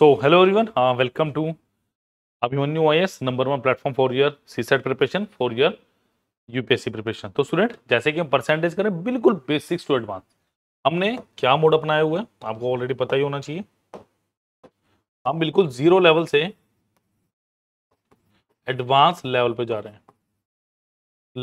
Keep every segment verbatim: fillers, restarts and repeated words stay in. So hello everyone, uh, welcome to Abhimanyu I A S number one platform for your C SAT preparation, for your U P S C preparation। तो student जैसे कि हम percentage करें बिल्कुल basics to advance, हमने क्या mode अपनाया हुआ है आपको ऑलरेडी पता ही होना चाहिए। हम बिल्कुल जीरो लेवल से एडवांस लेवल पे जा रहे हैं।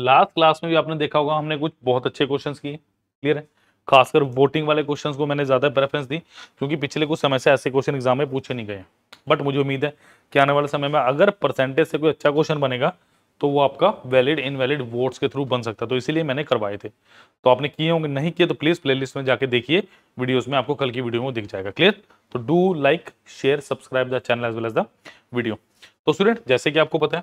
लास्ट क्लास में भी आपने देखा होगा हमने कुछ बहुत अच्छे क्वेश्चंस किए, क्लियर है। खासकर वोटिंग वाले क्वेश्चंस को मैंने ज़्यादा प्रेफरेंस दी क्योंकि पिछले कुछ समय से ऐसे क्वेश्चन एग्जाम में पूछे नहीं गए, बट मुझे उम्मीद है कि आने वाले समय में अगर परसेंटेज से कोई अच्छा क्वेश्चन बनेगा तो वो आपका वैलिड इनवैलिड वोट्स के थ्रू बन सकता है, तो इसीलिए मैंने करवाए थे। तो आपने किए होंगे, नहीं किए तो प्लीज़ प्लेलिस्ट में जाके देखिए, वीडियोस में आपको कल की वीडियो में दिख जाएगा, क्लियर। तो do like share subscribe the channel as well as the video. तो स्टूडेंट जैसे कि आपको पता है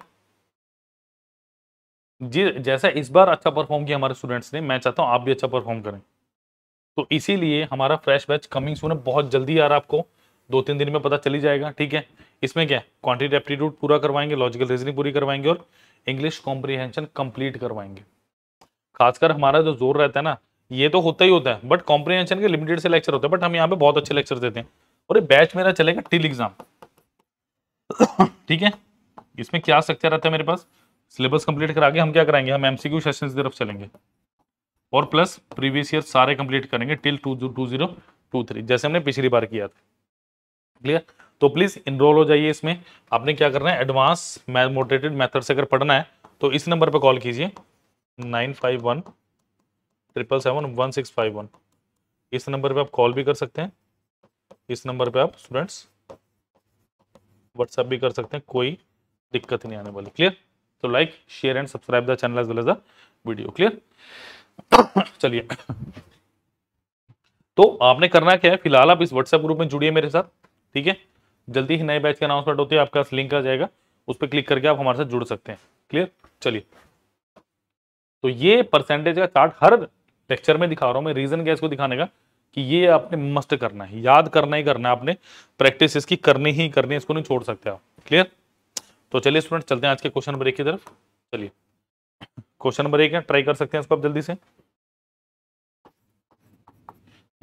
जी, जैसा इस बार अच्छा परफॉर्म किया हमारे स्टूडेंट्स ने, मैं चाहता हूँ आप भी अच्छा परफॉर्म करें, तो इसीलिए हमारा फ्रेश बैच कमिंग सून है, बहुत जल्दी आ रहा है, आपको दो तीन दिन में पता चली जाएगा, ठीक है। इसमें क्या है, क्वांटिटी एप्टीट्यूड पूरा करवाएंगे, लॉजिकल रीजनिंग पूरी करवाएंगे और इंग्लिश कॉम्प्रीहेंशन कंप्लीट करवाएंगे। खासकर हमारा जो जोर रहता है ना, ये तो होता ही होता है, बट कॉम्प्रीहेंशन के लिमिटेड से लेक्चर होते हैं, बट हम यहाँ पे बहुत अच्छे लेक्चर देते हैं। और ये बैच मेरा चलेगा टिल एग्जाम, ठीक है। इसमें क्या स्ट्रक्चर रहता है मेरे पास, सिलेबस कंप्लीट करा के हम क्या कराएंगे, हम एमसीक्यू सेशंस की तरफ चलेंगे और प्लस प्रीवियस ईयर सारे कंप्लीट करेंगे till two zero two three, जैसे हमने पिछली बार किया था, क्लियर। तो प्लीज़ इनरोल हो जाइए इसमें। आपने क्या करना है, एडवांस मोटिवेटेड मेथड से अगर पढ़ना है तो इस नंबर पर कॉल कीजिए nine five one triple seven one six five one. इस नंबर पे आप कॉल भी कर सकते हैं, इस नंबर पे आप स्टूडेंट्स व्हाट्सएप भी कर सकते हैं, कोई दिक्कत नहीं आने वाली, क्लियर। तो like share and subscribe the channel as well as the video, clear. चलिए, तो आपने करना क्या है, फिलहाल आप इस व्हाट्सएप ग्रुप में जुड़िए मेरे साथ, ठीक है। जल्दी ही नए बैच का अनाउंसमेंट होती है, आपका लिंक आ जाएगा, उस पर क्लिक करके आप हमारे साथ जुड़ सकते हैं, क्लियर। चलिए, तो ये परसेंटेज का चार्ट हर लेक्चर में दिखा रहा हूँ मैं, रीजन क्या इसको दिखाने का कि ये आपने मस्ट करना है, याद करना ही करना है, आपने प्रैक्टिस इसकी करनी ही करनी है, इसको नहीं छोड़ सकते आप, क्लियर। तो चलिए स्टूडेंट चलते हैं आज के क्वेश्चन नंबर एक की तरफ। चलिए क्वेश्चन नंबर एक है, ट्राई कर सकते हैं इसको आप जल्दी से।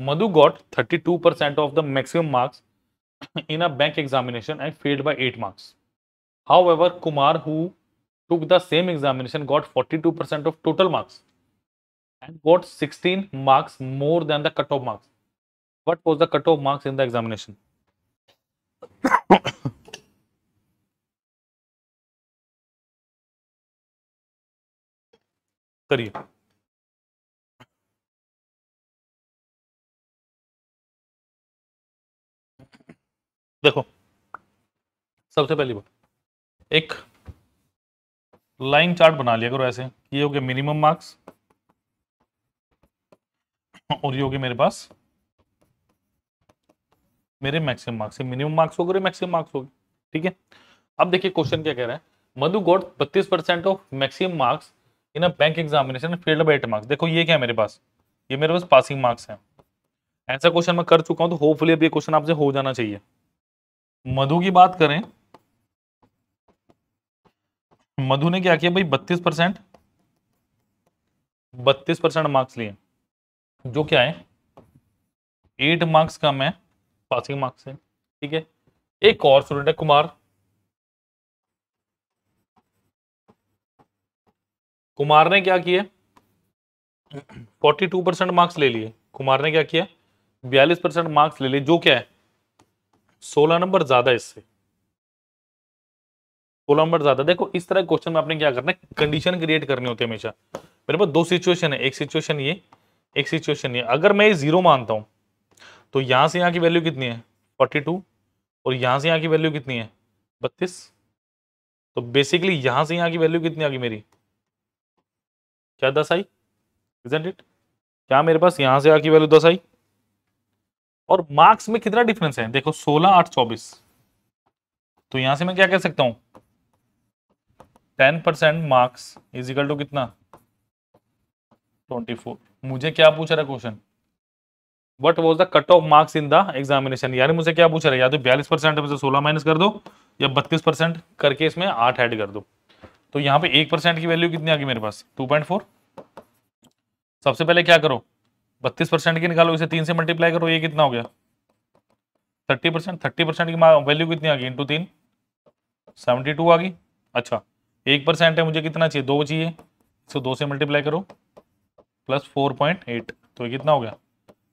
Madhu got thirty two percent of the maximum marks in a bank examination and failed by eight marks. However, Kumar, who took the same examination, got forty-two percent of total marks and got sixteen marks more than the cutoff marks. What was the cutoff marks in the examination? करिए देखो, सबसे पहली बात एक line chart बना लिया करो ऐसे, ये हो गया मिनिमम मार्क्स और ये हो गया मेरे पास मेरे मैक्सिमम मार्क्स। मिनिमम मार्क्स हो गए, मैक्सिमम मार्क्स हो गए, ठीक है। अब देखिए क्वेश्चन क्या कह रहा है, मधु गॉट बत्तीस percent of maximum marks in a bank examination failed by eight marks. देखो ये क्या है मेरे पास, ये मेरे पास पासिंग मार्क्स हैं, ऐसा क्वेश्चन मैं कर चुका हूँ, तो होपफुली अब ये क्वेश्चन आपसे हो जाना चाहिए। मधु की बात करें, मधु ने क्या किया भाई, बत्तीस परसेंट बत्तीस परसेंट मार्क्स लिए, जो क्या है एट मार्क्स का मैं पासिंग मार्क्स है, ठीक है। एक और स्टूडेंट है कुमार, कुमार ने क्या किया फोर्टी टू परसेंट मार्क्स ले लिए, कुमार ने क्या किया बयालीस परसेंट मार्क्स ले लिए, जो क्या है सोलह नंबर ज्यादा, इससे सोलह नंबर ज्यादा। देखो इस तरह क्वेश्चन में आपने क्या करना है, कंडीशन क्रिएट करनी होती है हमेशा। मेरे पास दो सिचुएशन है, एक सिचुएशन ये, एक सिचुएशन ये। अगर मैं ये जीरो मानता हूँ तो यहाँ से यहाँ की वैल्यू कितनी है बयालीस और यहाँ से यहाँ की वैल्यू कितनी है बत्तीस, तो बेसिकली यहाँ से यहाँ की वैल्यू कितनी आ गई मेरी, क्या दस आई, इजंट इट। क्या मेरे पास यहाँ से यहाँ की वैल्यू दस आई, और मार्क्स में कितना डिफरेंस है देखो सोलह आठ चौबीस, तो यहां से मैं क्या कह सकता हूं ten percent marks is equal to कितना चौबीस। मुझे क्या पूछ रहा है question, what was the cut off marks in the examination, यानी मुझे क्या पूछ रहा है, या तो बयालीस परसेंट में से सोलह माइनस कर दो या बत्तीस परसेंट करके इसमें आठ ऐड कर दो। तो यहाँ पे एक परसेंट की वैल्यू कितनी आ गई मेरे पास टू पॉइंट फोर। सबसे पहले क्या करो बत्तीस परसेंट की निकालो, इसे तीन से मल्टीप्लाई करो, ये कितना हो गया थर्टी परसेंट थर्टी परसेंट की वैल्यू कितनी आ गई इंटू तीन सेवेंटी टू आ गई। अच्छा एक परसेंट है, मुझे कितना चाहिए दो चाहिए, इसको दो से मल्टीप्लाई करो प्लस फोर पॉइंट एट तो ये कितना हो गया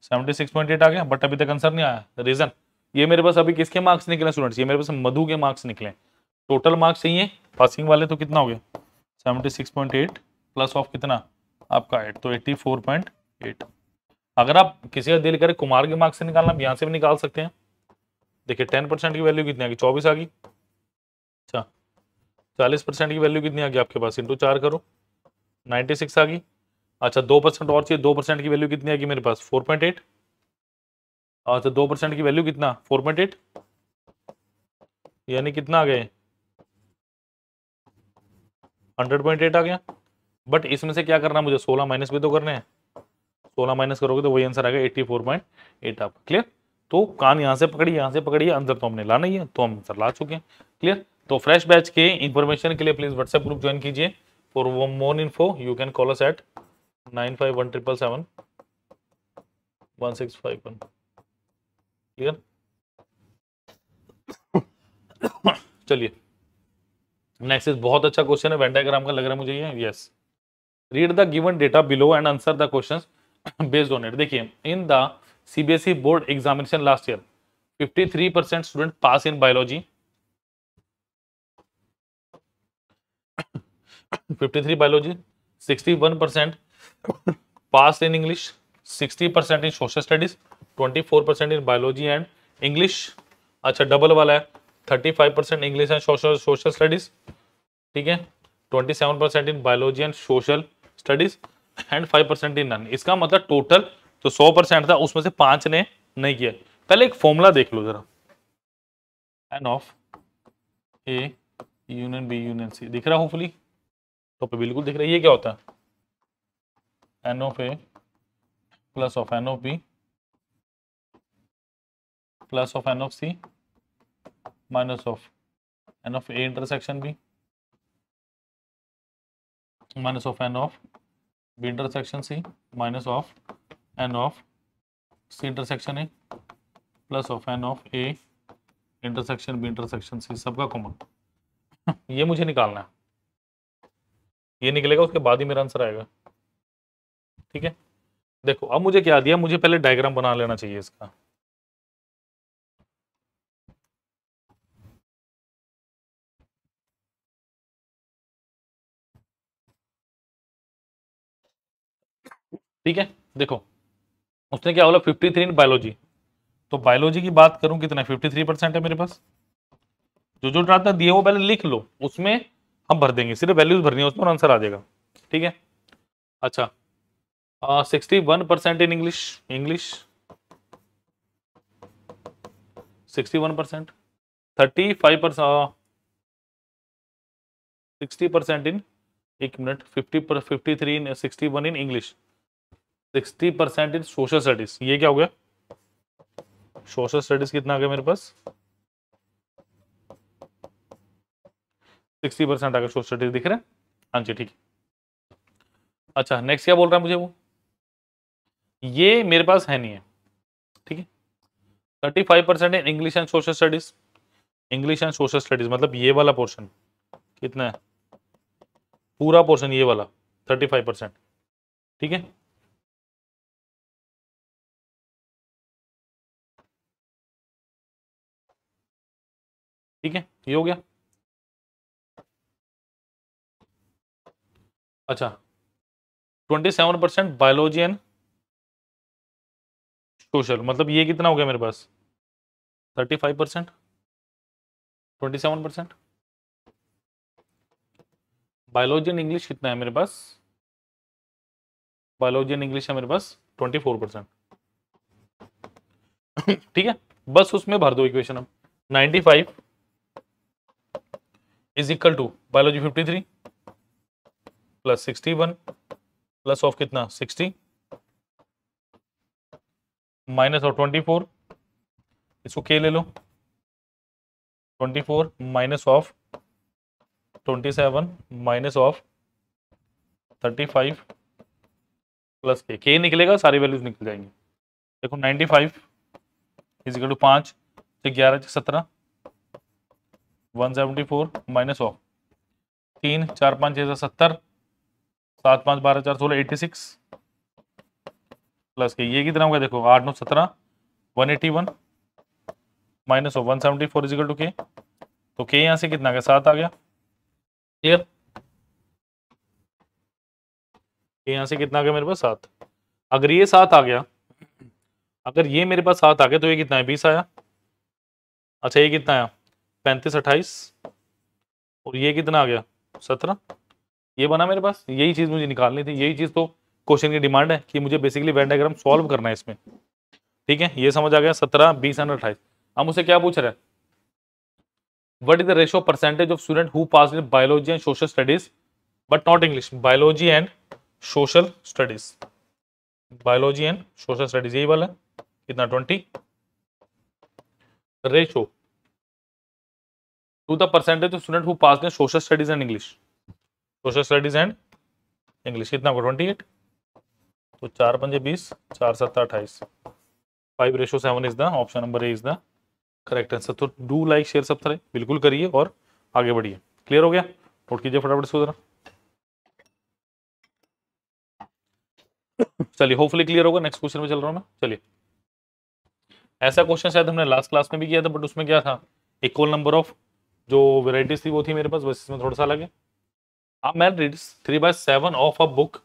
सेवेंटी सिक्स पॉइंट एट आ गया। बट अभी तक आंसर नहीं आया रीजन। ये मेरे पास अभी किसके मार्क्स निकले स्टूडेंट्स, ये मेरे पास मधु के मार्क्स निकले, टोटल मार्क्स चाहिए पासिंग वाले तो कितना हो गया seventy six point eight plus of कितना आपका एट तो एट्टी फोर पॉइंट एट। अगर आप किसी का दिल करे कुमार के मार्क्स से निकालना आप यहाँ से भी निकाल सकते हैं। देखिए टेन परसेंट की वैल्यू कितनी आ गई चौबीस आ गई। अच्छा चालीस परसेंट की वैल्यू कितनी आ गई आपके पास इंटू चार करो नाइन्टी सिक्स आ गई। अच्छा दो परसेंट और चाहिए, दो परसेंट की वैल्यू कितनी आ गई मेरे पास फोर पॉइंट एट। अच्छा दो परसेंट की वैल्यू कितना फोर पॉइंट एट यानी कितना आ गए हंड्रेड पॉइंट एट आ गया। बट इसमें से क्या करना मुझे सोलह माइनस भी तो करने हैं, सोलह माइनस करोगे तो वही आंसर आएगा एट्टी फोर पॉइंट एट आपका। क्लियर, तो कान यहाँ से पकड़िए यहाँ से पकड़िए, आंसर तो हमने लाना ही है तो हम आंसर ला चुके हैं। क्लियर, तो फ्रेश बैच के इन्फॉर्मेशन के लिए प्लीज व्हाट्सएप ग्रुप ज्वाइन कीजिए। For more info you can call us at nine five one triple seven one six five one. Clear, चलिए नेक्स्ट इज बहुत अच्छा क्वेश्चन है वेन डायग्राम का लग रहा है मुझे ये। Yes read the given data below and answer the question based on it. देखिए in the CBSE board examination last year fifty three percent student pass in biology, fifty three biology, sixty one percent pass in English, sixty percent in social studies, twenty four percent in biology and English. अच्छा double वाला है thirty five percent English and social social studies, ठीक है, twenty seven percent in biology and social studies and five percent in none. इसका मतलब total तो hundred percent था उसमें से पांच ने नहीं किया। पहले एक फॉर्मूला देख लो जरा, n of A union B union C, दिख रहा होपफुली तो पे बिल्कुल दिख रहा है। ये क्या होता है n of A plus of n of B plus of n of C minus of n of A intersection B minus of n of B intersection C minus of n of C intersection A plus of n of A intersection B intersection C, सबका common ये मुझे निकालना है। ये निकलेगा उसके बाद ही मेरा आंसर आएगा, ठीक है। देखो अब मुझे क्या दिया, मुझे पहले डायग्राम बना लेना चाहिए इसका। ठीक है देखो उसने क्या बोला फिफ्टी थ्री इन बायोलॉजी, तो बायोलॉजी की बात करूं कितना फिफ्टी थ्री परसेंट है मेरे पास। जो जो डाटा दिए वो पहले लिख लो, उसमें हम भर देंगे, सिर्फ वैल्यूज भरनी है उसमें और आंसर आ जाएगा, ठीक है। अच्छा आ, sixty one percent in English English sixty one percent, thirty five percent sixty percent in एक minute fifty fifty three in sixty one in English, sixty percent in social studies. ये क्या हो गया सोशल स्टडीज कितना आ गया मेरे पास sixty percent आ गया social studies, दिख रहा है हाँ जी ठीक है। अच्छा नेक्स्ट क्या बोल रहा है मुझे वो, ये मेरे पास है नहीं है, ठीक है। Thirty five percent in English and social studies, English and social studies मतलब ये वाला पोर्शन कितना है पूरा पोर्शन ये वाला थर्टी फाइव परसेंट, ठीक है। ठीक है ये हो गया। अच्छा twenty seven percent biology and social मतलब ये कितना हो गया मेरे पास thirty five percent, twenty seven percent biology and English कितना है मेरे पास, बायोलॉजी एंड इंग्लिश है मेरे पास ट्वेंटी फोर परसेंट, ठीक है। बस उसमें भर दो इक्वेशन, हम ninety five is equal to biology fifty three plus sixty one plus of कितना sixty minus of twenty four, इसको के ले लो twenty four minus of twenty seven minus of thirty five plus k, k निकलेगा सारी values निकल जाएंगे। देखो ninety five is equal to पाँच ग्यारह से सत्रह one seventy four minus of तीन चार पाँच छः सत्तर सात पाँच बारह चार सोलह एट्टी सिक्स प्लस के ये कितना होगा देखो आठ नौ सत्रह one eighty one minus of one seventy four is equal to k तो के यहाँ से कितना गया सात आ गया क्लियर के यहाँ से कितना आ गया मेरे पास सात अगर ये सात आ गया अगर ये मेरे पास सात आ गया तो ये कितना है बीस आया अच्छा ये कितना आया पैंतीस अट्ठाईस और ये कितना आ गया सत्रह ये बना मेरे पास यही चीज़ मुझे निकालनी थी यही चीज़ तो क्वेश्चन की डिमांड है कि मुझे बेसिकली वेन डायग्राम सॉल्व करना है इसमें ठीक है ये समझ आ गया सत्रह बीस एंड अट्ठाईस हम उसे क्या पूछ रहे हैं what is the ratio percentage of student who pass in biology and social studies but not English biology and social studies biology and social studies यही वाला कितना twenty ratio to the percentage of student who pass in social studies and English social studies and English कितना होगा twenty eight तो चार पंजे बीस चार सत्तर अट्ठाईस five ratio seven is the option number A is the correct answer. तो डू लाइक शेयर सब्सक्राइब बिल्कुल करिए और आगे बढ़िए। क्लियर हो गया नोट कीजिए फटाफट इसको जरा। चलिए होपफुली क्लियर होगा। नेक्स्ट क्वेश्चन में चल रहा हूँ मैं। चलिए ऐसा क्वेश्चन शायद हमने लास्ट क्लास में भी किया था बट उसमें क्या था इक्वल नंबर ऑफ जो वेराइटीज थी वो थी मेरे पास बस इसमें थोड़ा सा अलग है। A man reads three by seven of a book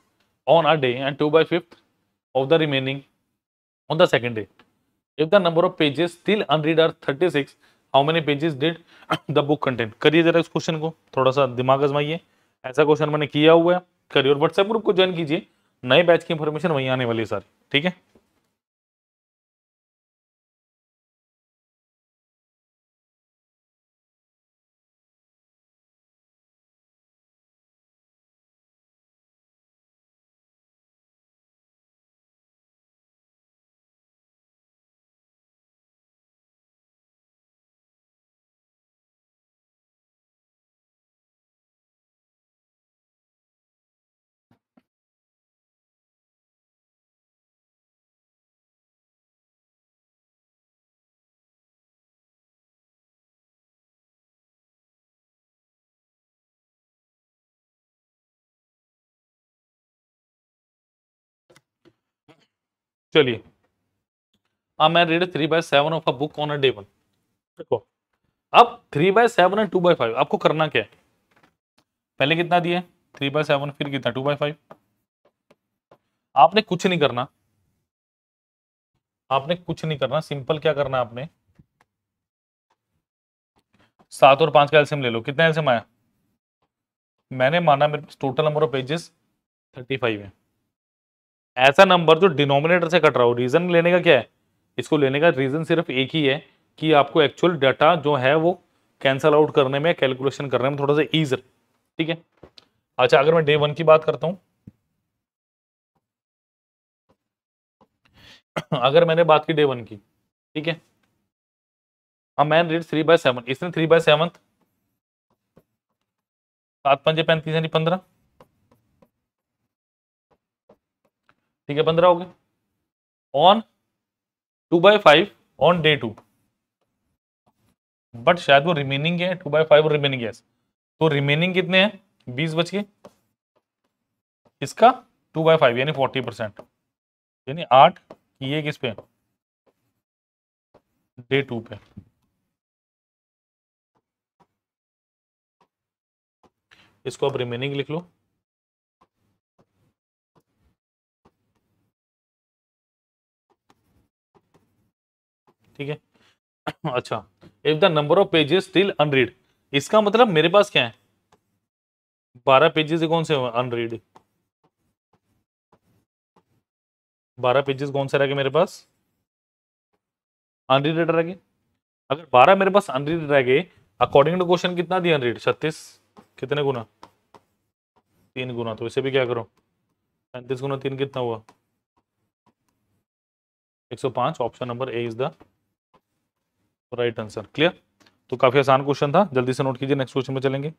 on a day and two by fifth of the remaining on the second day. If the number of pages still unread are thirty-six, how many pages did the book contain? करिए जरा इस question को थोड़ा सा दिमाग आजमाइए। ऐसा question मैंने किया हुआ है करिए और व्हाट्सएप ग्रुप को ज्वाइन कीजिए। नए बैच की इंफॉर्मेशन वहीं आने वाली है सारी। ठीक है चलिए। अब मैं read three by seven of a book on a day one. देखो अब three by seven and two by five आपको करना क्या है पहले कितना दिया थ्री बाय सेवन फिर कितना टू बाय फाइव। आपने कुछ नहीं करना आपने कुछ नहीं करना सिंपल क्या करना आपने सात और पांच का एलसीएम ले लो। कितना एलसीएम आया मैंने माना मेरे पास total number of pages thirty five है। ऐसा नंबर जो डिनोमिनेटर से कट रहा हो रीजन लेने का क्या है इसको लेने का रीजन सिर्फ एक ही है कि आपको एक्चुअल डाटा जो है वो कैंसल आउट करने में कैलकुलेशन करने में थोड़ा सा ईज। ठीक है अच्छा अगर मैं डे वन की बात करता हूँ अगर मैंने बात की डे वन की ठीक है अब मैन रीड थ्री बाय सेवन इसने थ्री बाय सेवन सात पंजे पैंतीस यानी पंद्रह ठीक है पंद्रह हो गए on two by five on day two but शायद वो रिमेनिंग है टू बाय फाइव और रिमेनिंग है तो रिमेनिंग कितने हैं बीस बच गए इसका टू बाय फाइव यानी फोर्टी परसेंट यानी आठ ये किस पे डे टू पे। इसको आप रिमेनिंग लिख लो ठीक है अच्छा if the number of pages still unread इसका मतलब मेरे पास क्या है बारह पेजेस कौन से अनरीड बारह पेजेस कौन से रह गए मेरे पास अनरीड रह गए। अगर बारह मेरे पास अनरीड रह गए अकॉर्डिंग टू क्वेश्चन कितना दिया अनरीड छत्तीस कितने गुना तीन गुना तो इसे भी क्या करो पैंतीस गुना तीन कितना हुआ एक सौ पांच option number A is the right answer. Clear तो काफी आसान क्वेश्चन था जल्दी से नोट कीजिए। नेक्स्ट क्वेश्चन में चलेंगे।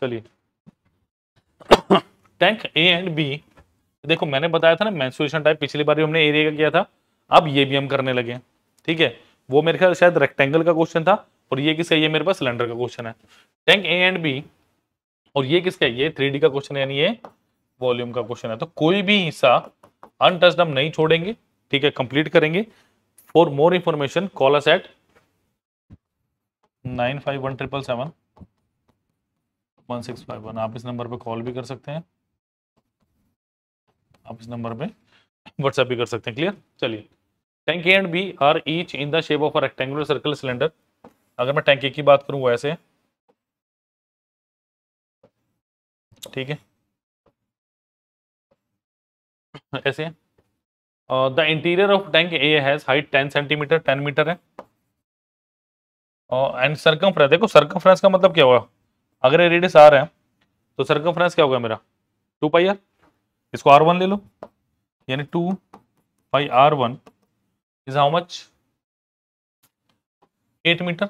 चलिए टैंक ए एंड बी, देखो मैंने बताया था ना मेंस्ट्रुएशन टाइप पिछली बार भी हमने एरिया का किया था, अब ये भी हम करने लगे हैं। ठीक है, वो मेरे ख्याल शायद रेक्टेंगल का क्वेश्चन था और ये किसका, ये मेरे पास सिलेंडर का क्वेश्चन है। टैंक ए एंड बी और ये किसका, ये थ्री डी का क्वेश्चन है, यानी ये वॉल्यूम का क्वेश्चन है। तो कोई भी हिस्सा अनटच्ड हम नहीं छोड़ेंगे, ठीक है, कंप्लीट करेंगे। For more information call us at nine five one triple seven one six five one. आप इस नंबर पे कॉल भी कर सकते हैं, आप इस नंबर पे व्हाट्सएप भी कर सकते हैं। क्लियर, चलिए। Tank A and B are each in the shape of a rectangular circle cylinder. अगर मैं टैंक ए की बात करूँ वो ऐसे, ठीक है, ऐसे। The interior of tank A has height ten centimetre, ten metre है, एंड सर्कमफ्रेंस, देखो सर्कमफ्रेंस का मतलब क्या होगा, अगर ये रेडियस आर है तो सर्कमफ्रेंस क्या होगा मेरा, टू पाई आर, इसको आर वन ले लो, यानी two pi r one is how much, eight metre,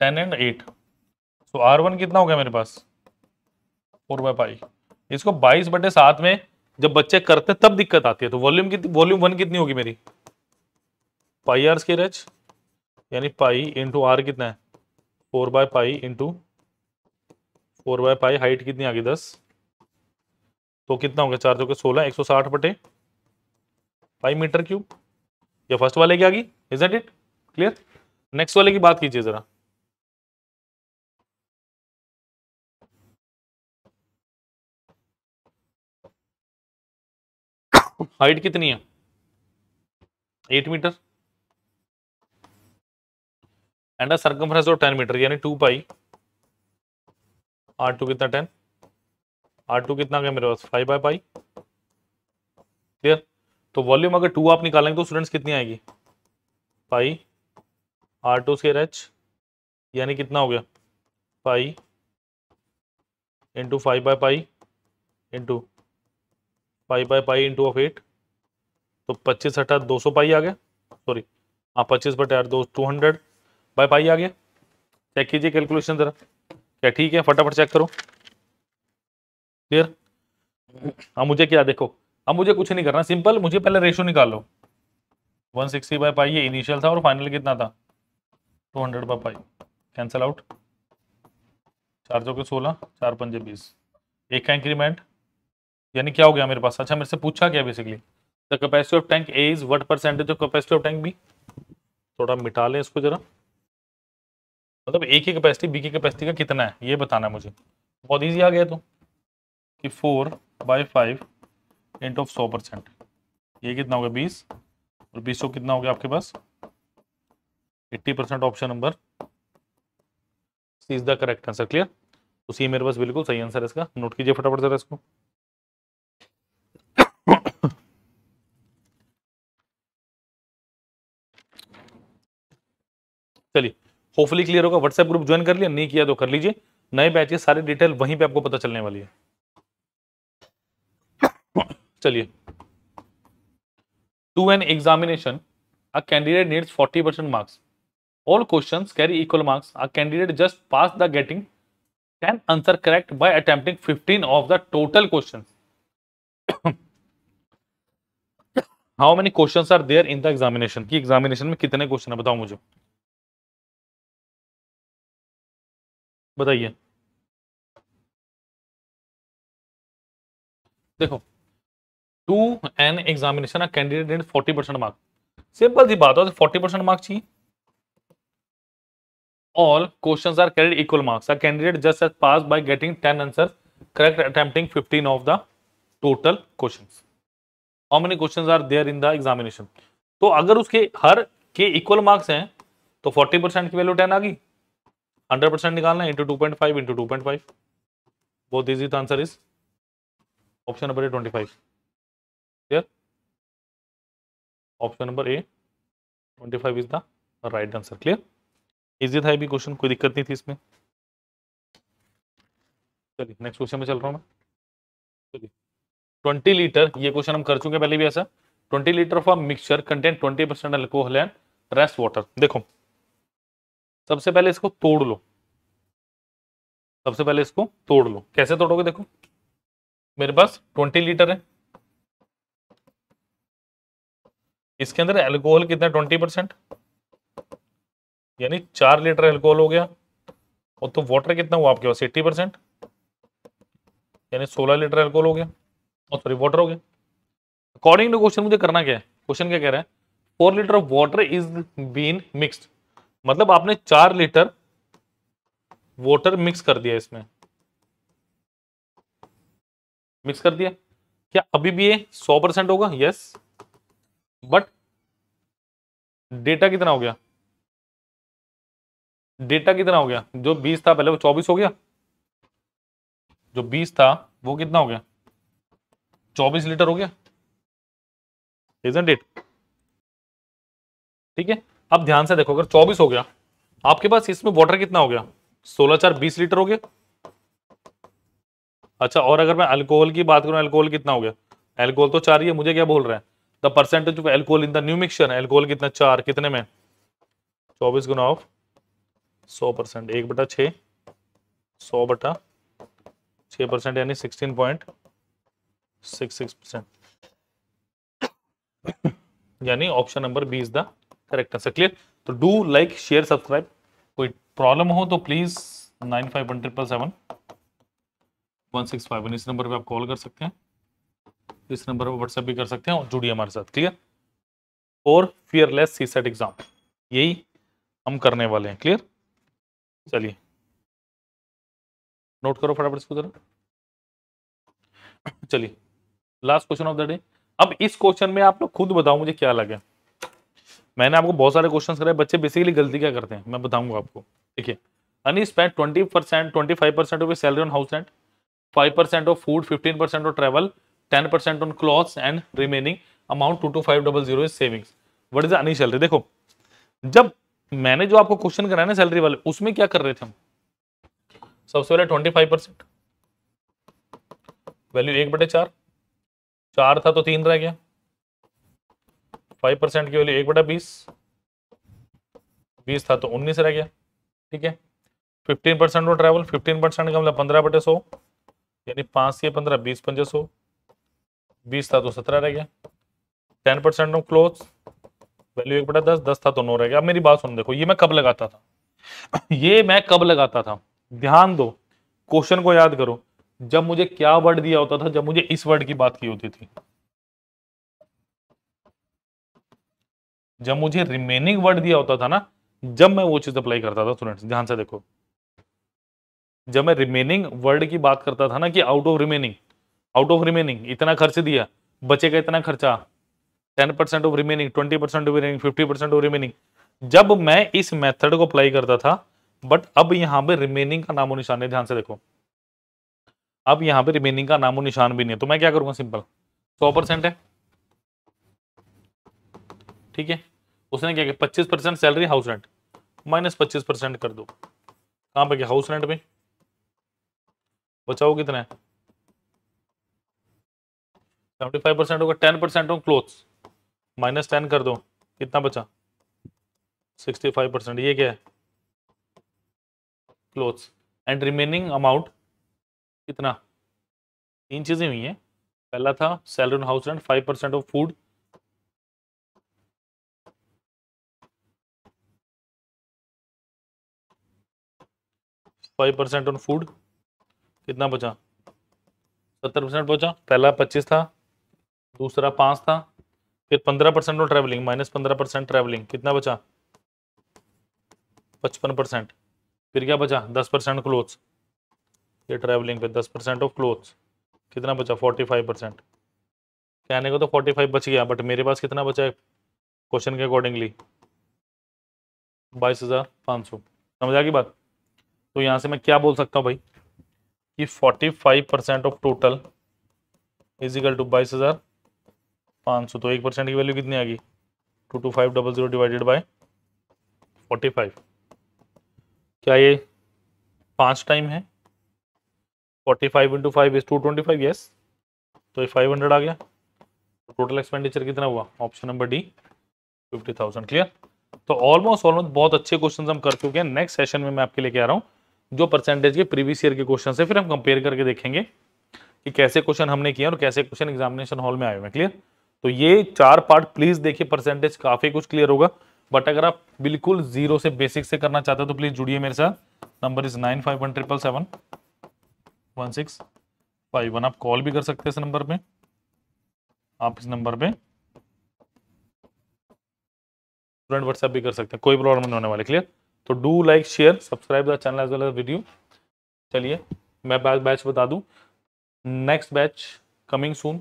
ten and eight. So r one कितना हो गया मेरे पास, फोर बाई पाई। इसको बाईस बटे सात में जब बच्चे करते तब दिक्कत आती है। तो वॉल्यूम कितनी, वॉल्यूम वन कितनी होगी मेरी, पाई आर स्क्वायर एच, यानी पाई इंटू आर कितना है, four by pi into four by pi, height कितनी आ गई दस, तो कितना हो गया चार चौके सोलह, एक सौ साठ बटे पाई मीटर क्यूब। ये फर्स्ट वाले की आ गई, इजंट इट क्लियर। नेक्स्ट वाले की बात कीजिए जरा, हाइट कितनी है, eight metre, and circumference of ten metre, यानी टू पाई आर टू कितना टेन, आर टू कितना गया मेरे पास, फाइव बाई पाई। क्लियर, तो वॉल्यूम अगर टू आप निकालेंगे तो स्टूडेंट्स कितनी आएगी, pi r two square h, यानी कितना हो गया, pi into five by pi into pi by pi into of eight, तो पच्चीस हटा दो सौ पाई आ गया, सॉरी हाँ पच्चीस बटे आठ दो टू हंड्रेड बाई पाई आ गया। चेक कीजिए कैलकुलेशन जरा, क्या ठीक है, फटाफट चेक करो। क्लियर, अब मुझे क्या, देखो अब मुझे कुछ नहीं करना, सिंपल मुझे पहले रेशो निकालो, वन सिक्सटी बाई पाई ये इनिशियल था और फाइनल कितना था, two hundred by pi, cancel out, चार सौ के सोलह, चार पंजे बीस, एक का इंक्रीमेंट, यानी क्या हो गया मेरे पास। अच्छा मेरे से पूछा क्या basically, the capacity of tank A is what percentage of capacity of tank B. थोड़ा मिटा लें इसको जरा, मतलब ए की कैपेसिटी बी की कैपेसिटी का कितना है ये बताना है मुझे, बहुत इजी आ गया। तो कि four by five into of सौ परसेंट, ये कितना हो गया बीस, और बीस सौ कितना हो गया आपके पास, eighty percent. Option number C is the correct answer. Clear, उसी मेरे पास बिल्कुल सही आंसर है इसका, नोट कीजिए फटाफट जरा इसको। चलिए, होपफुली क्लियर होगा। व्हाट्सएप ग्रुप ज्वाइन कर लिया, नहीं किया तो कर लीजिए, नए बैच के सारे डिटेल वहीं पे आपको पता चलने वाली है। चलिए, to an examination a candidate needs forty percent marks, all questions carry equal marks, a candidate just pass the getting ten answer correct by attempting fifteen of the total questions. How many questions are there in the examination, की examination में कितने question है बताओ मुझे, बताइए। देखो, to an examination candidate needs forty percent mark, simple सी बात है, फोर्टी परसेंट मार्क्स चाहिए, all questions are carried equal marks, a candidate just has pass by getting ten answer correct attempting fifteen of the total questions. How many questions are there in the examination, तो अगर उसके हर के equal marks हैं तो forty percent की value ten आ गई, हंड्रेड परसेंट निकालना है into two point five into two point five. बहुत इजी था, answer is option number A twenty five. Clear, option number A twenty five is the right answer. Clear, easy था ये भी question, कोई दिक्कत नहीं थी इसमें। चलिए नेक्स्ट क्वेश्चन में चल रहा हूँ मैं। चलिए, ट्वेंटी लीटर, ये क्वेश्चन हम कर चुके हैं पहले भी ऐसा, twenty litre of a mixture contain twenty percent alcohol and rest water. देखो सबसे पहले इसको तोड़ लो, सबसे पहले इसको तोड़ लो। कैसे तोड़ोगे? देखो मेरे पास ट्वेंटी लीटर है, इसके अंदर अल्कोहल कितना ट्वेंटी परसेंट, यानी चार लीटर अल्कोहल हो गया, और तो वाटर कितना हुआ आपके पास अस्सी परसेंट, यानी सोलह लीटर अल्कोहल हो गया, और सॉरी वाटर हो गया। अकॉर्डिंग टू क्वेश्चन मुझे करना क्या है? क्वेश्चन क्या कह रहा है? Four litre of water is been mixed, मतलब आपने चार लीटर वाटर मिक्स कर दिया, इसमें मिक्स कर दिया। क्या अभी भी ये सौ परसेंट होगा? यस, बट डेटा कितना हो गया? डेटा कितना हो गया? जो बीस था पहले वो चौबीस हो गया, जो बीस था वो कितना हो गया? चौबीस लीटर हो गया, इजंट इट? ठीक है। अब ध्यान से देखो, अगर चौबीस हो गया आपके पास, इसमें वाटर कितना हो गया? सोलह चार बीस लीटर हो गया। अच्छा, और अगर मैं अल्कोहल की बात करूं, अल्कोहल कितना हो गया? अल्कोहल तो चार ही है, मुझे क्या बोल रहा है? The percentage of alcohol in the new mixture, alcohol कितना? चार, कितने में? चौबीस गुना ऑफ सौ परसेंट, एक बटा छः, सौ बटा छः परसेंट, यानी sixteen point six six percent, यानी option number B is the correct answer. Clear? तो डू लाइक शेयर सब्सक्राइब। कोई प्रॉब्लम हो तो please nine five one triple seven one six five one इस नंबर पे आप कॉल कर सकते हैं, इस नंबर पर व्हाट्सएप भी कर सकते हैं, और जुड़िए हमारे साथ। क्लियर? और फियरलेस सीसेट एग्जाम यही हम करने वाले हैं। क्लियर? चलिए नोट करो फटाफट इसको जरा। चलिए last question of the day. अब इस क्वेश्चन में आप लोग खुद बताओ मुझे क्या लगे। मैंने आपको बहुत सारे क्वेश्चंस कराए। बच्चे बेसिकली गलती क्या करते हैं मैं बताऊंगा आपको। देखिए, Annie spend twenty percent twenty five percent of salary on house rent, five percent of food, fifteen percent of travel, ten percent on clothes and remaining amount two two five double zero is savings. What is the Annie salary? देखो, जब मैंने जो आपको question कराया ना salary वाले, उसमें क्या कर रहे थे हम? सबसे पहले ट्वेंटी फाइव परसेंट वैल्यू एक बटे चार, चार था तो तीन रह गया, फाइव परसेंट की वैल्यू एक बटा बीस, बीस था तो उन्नीस रह गया, ठीक है। फिफ्टीन परसेंट वो ट्रैवल, फिफ्टीन परसेंट का मतलब पंद्रह बटे सौ, यानी पाँच से पंद्रह बीस पंजे सौ, बीस था तो सत्रह रह गया। Ten percent of cloth value एक बटा दस, दस था तो नौ रह गया। अब मेरी बात सुन, देखो ये मैं कब लगाता था, ये मैं कब लगाता था, ध्यान दो, क्वेश्चन को याद करो, जब मुझे क्या वर्ड दिया होता था, जब मुझे इस वर्ड की बात की होती थी, जब मुझे रिमेनिंग वर्ड दिया होता था ना, जब मैं वो चीज अप्लाई करता था। स्टूडेंट्स ध्यान से देखो, जब मैं रिमेनिंग वर्ड की बात करता था ना, कि out of remaining, out of remaining इतना खर्च दिया, बचेगा इतना खर्चा, ten percent of remaining, twenty percent of remaining, fifty percent of remaining, जब मैं इस मेथड को अप्लाई करता था। बट अब यहाँ पे रिमेनिंग का नामो निशान है, ध्यान से देखो, अब यहाँ पे रिमेनिंग का नामो निशान भी नहीं है, तो मैं क्या करूंगा? सिंपल, सौ परसेंट है, ठीक है, उसने क्या किया? पच्चीस percent salary house rent minus पच्चीस परसेंट कर दो, कहाँ पे? हाउस रेंट पे। बचाओ कितना है? सेवेंटी फाइव परसेंट होगा। Ten percent of clothes minus ten कर दो, कितना बचा? सिक्सटी फाइव परसेंट, ये क्या है? क्लोथ्स। एंड रिमेनिंग अमाउंट कितना? तीन चीजें हुई हैं, पहला था salary and house rent, five percent of food, five percent on food, कितना बचा? सत्तर परसेंट बचा। पहला पच्चीस था, दूसरा पाँच था, फिर पंद्रह परसेंट ऑन ट्रैवलिंग माइनस पंद्रह परसेंट ट्रैवलिंग, कितना बचा? पचपन परसेंट। फिर क्या बचा? दस परसेंट क्लोथ्स, ये ट्रैवलिंग पे दस परसेंट ऑफ क्लोथ्स, कितना बचा? Forty five percent. कहने को तो फोर्टी फाइव बच गया, बट मेरे पास कितना बचा है क्वेश्चन के अकॉर्डिंगली? बाईस हज़ार पाँच सौ। समझ आ गई बात? तो यहाँ से मैं क्या बोल सकता हूँ भाई, कि पैंतालीस percent of total equal to बाईस हज़ार पाँच सौ। तो एक परसेंट की वैल्यू कितनी आ गई? Two two five double zero divided by forty five. क्या ये पाँच टाइम है? Forty five into five is two twenty five. Yes, तो ये फाइव हंड्रेड आ गया। टोटल एक्सपेंडिचर कितना हुआ? Option number D fifty thousand. Clear? तो ऑलमोस्ट ऑलमोस्ट बहुत अच्छे क्वेश्चन हम कर चुके हैं। नेक्स्ट सेशन में मैं आपके लेके आ रहा हूँ जो परसेंटेज के प्रीवियस ईयर के क्वेश्चन से फिर हम कंपेयर करके देखेंगे कि कैसे क्वेश्चन हमने किया और कैसे क्वेश्चन एग्जामिनेशन हॉल में आए हुए। क्लियर? तो ये चार पार्ट प्लीज देखिए, परसेंटेज काफी कुछ क्लियर होगा। बट अगर आप बिल्कुल जीरो से बेसिक से करना चाहते हो तो प्लीज जुड़िए मेरे साथ। Number is nine five one triple seven one six five one. आप कॉल भी कर सकते हैं इस नंबर पे, आप इस नंबर पे स्टूडेंट व्हाट्सएप भी कर सकते हैं, कोई प्रॉब्लम नहीं होने वाली। क्लियर? तो do like share subscribe the channel as well as video. चलिए मैं बैच बैच बता दूं, next batch coming soon,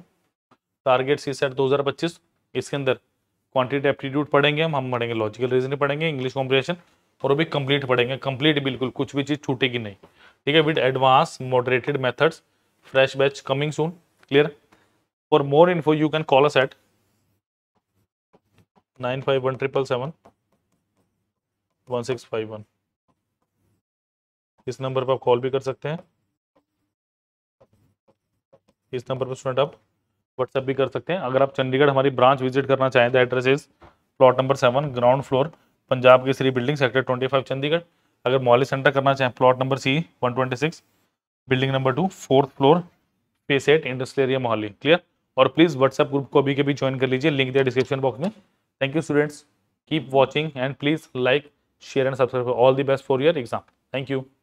target CSAT दो हज़ार पच्चीस। इसके अंदर क्वांटिटी एप्टीट्यूड पढ़ेंगे हम हम पढ़ेंगे लॉजिकल रीजनिंग पढ़ेंगे, इंग्लिश कॉम्प्रिहेंशन और भी कंप्लीट पढ़ेंगे। कंप्लीट बिल्कुल कुछ भी चीज़ छूटेगी नहीं, ठीक है, with advance moderated methods. Fresh batch coming soon. Clear? For more info you can call us at nine five one triple seven one six five one. इस नंबर पर आप कॉल भी कर सकते हैं, इस नंबर पर स्टूडेंट आप व्हाट्सएप भी कर सकते हैं। अगर आप चंडीगढ़ हमारी ब्रांच विजिट करना चाहें तो address is plot number seven, ground floor, Punjab Kesari building, sector twenty five, Chandigarh. अगर मॉल सेंटर करना चाहें, plot number C one twenty six, building number two, fourth floor, phase eight, industrial area Mohali. Clear? और please WhatsApp group को अभी के भी join कर लीजिए, लिंक दिया डिस्क्रिप्शन बॉक्स में। Thank you students, keep watching and please like share and subscribe. All the best for your exam. Thank you.